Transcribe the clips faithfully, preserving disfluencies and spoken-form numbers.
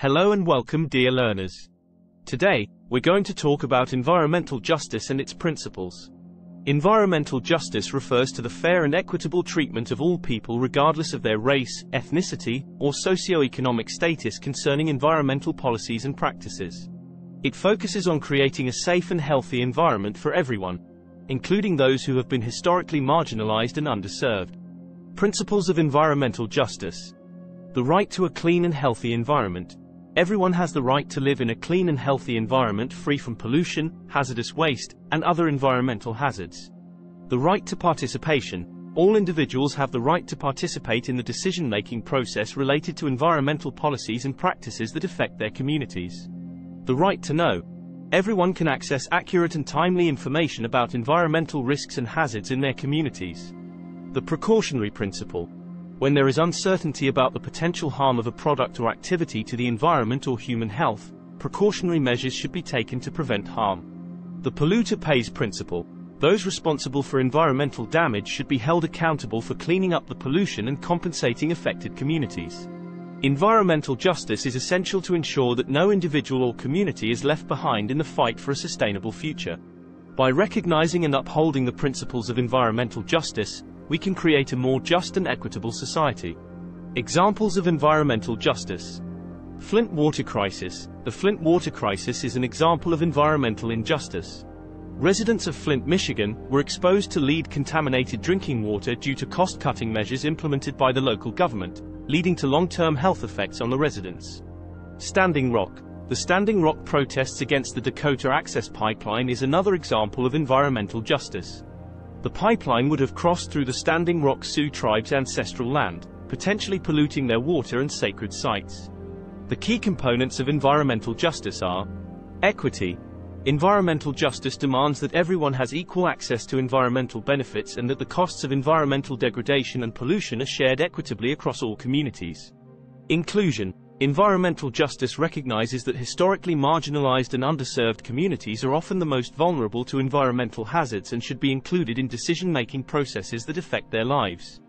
Hello and welcome, dear learners. Today, we're going to talk about environmental justice and its principles. Environmental justice refers to the fair and equitable treatment of all people regardless of their race, ethnicity, or socio-economic status concerning environmental policies and practices. It focuses on creating a safe and healthy environment for everyone, including those who have been historically marginalized and underserved. Principles of environmental justice. The right to a clean and healthy environment. Everyone has the right to live in a clean and healthy environment free from pollution, hazardous waste, and other environmental hazards. The right to participation. All individuals have the right to participate in the decision-making process related to environmental policies and practices that affect their communities. The right to know. Everyone can access accurate and timely information about environmental risks and hazards in their communities. The precautionary principle. When there is uncertainty about the potential harm of a product or activity to the environment or human health, precautionary measures should be taken to prevent harm. The polluter pays principle. Those responsible for environmental damage should be held accountable for cleaning up the pollution and compensating affected communities. Environmental justice is essential to ensure that no individual or community is left behind in the fight for a sustainable future. By recognizing and upholding the principles of environmental justice, we can create a more just and equitable society. Examples of environmental justice. Flint water crisis. The Flint water crisis is an example of environmental injustice. Residents of Flint, Michigan, were exposed to lead-contaminated drinking water due to cost-cutting measures implemented by the local government, leading to long-term health effects on the residents. Standing Rock. The Standing Rock protests against the Dakota Access Pipeline is another example of environmental justice. The pipeline would have crossed through the Standing Rock Sioux tribe's ancestral land, potentially polluting their water and sacred sites. The key components of environmental justice are equity. Environmental justice demands that everyone has equal access to environmental benefits and that the costs of environmental degradation and pollution are shared equitably across all communities. Inclusion. Environmental justice recognizes that historically marginalized and underserved communities are often the most vulnerable to environmental hazards and should be included in decision-making processes that affect their lives.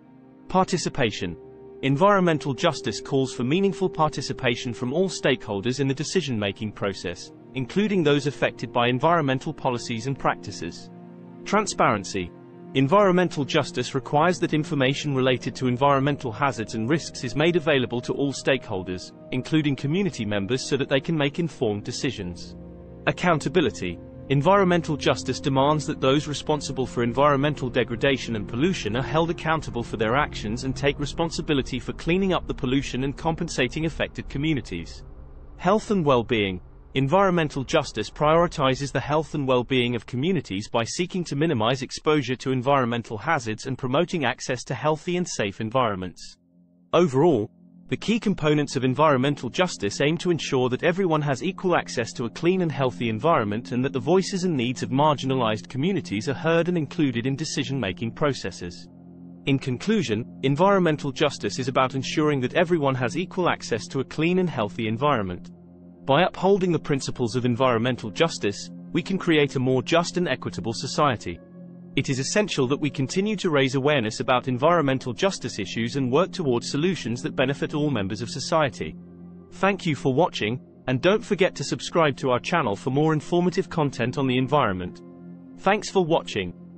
Participation. Environmental justice calls for meaningful participation from all stakeholders in the decision-making process, including those affected by environmental policies and practices. Transparency. Environmental justice requires that information related to environmental hazards and risks is made available to all stakeholders, including community members, so that they can make informed decisions. Accountability. Environmental justice demands that those responsible for environmental degradation and pollution are held accountable for their actions and take responsibility for cleaning up the pollution and compensating affected communities. Health and well-being. Environmental justice prioritizes the health and well-being of communities by seeking to minimize exposure to environmental hazards and promoting access to healthy and safe environments. Overall, the key components of environmental justice aim to ensure that everyone has equal access to a clean and healthy environment and that the voices and needs of marginalized communities are heard and included in decision-making processes. In conclusion, environmental justice is about ensuring that everyone has equal access to a clean and healthy environment. By upholding the principles of environmental justice, we can create a more just and equitable society. It is essential that we continue to raise awareness about environmental justice issues and work towards solutions that benefit all members of society. Thank you for watching, and don't forget to subscribe to our channel for more informative content on the environment. Thanks for watching.